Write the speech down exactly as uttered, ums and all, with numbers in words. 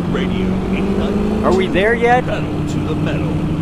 Rock Radio. Are we there yet? Pedal to the metal.